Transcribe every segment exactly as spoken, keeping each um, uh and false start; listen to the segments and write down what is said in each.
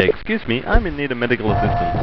Excuse me, I'm in need of medical assistance.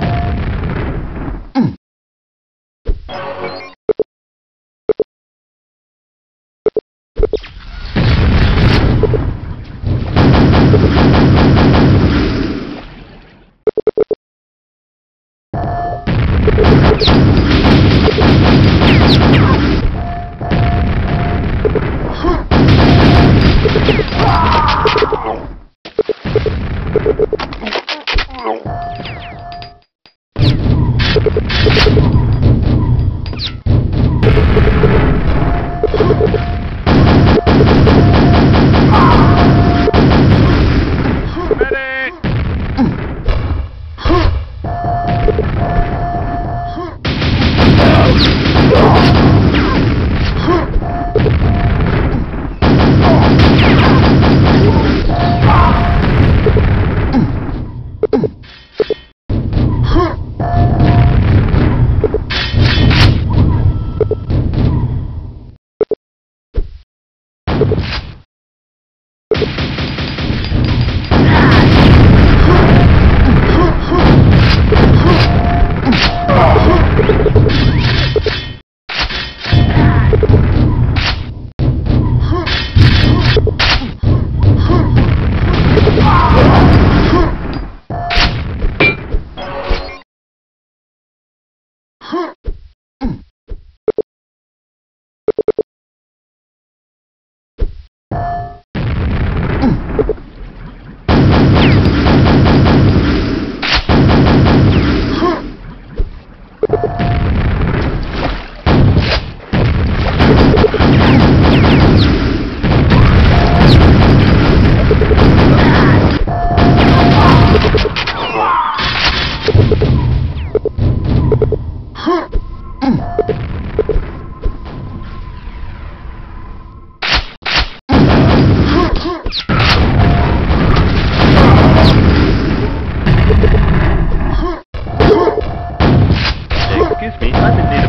Excuse me, I'm in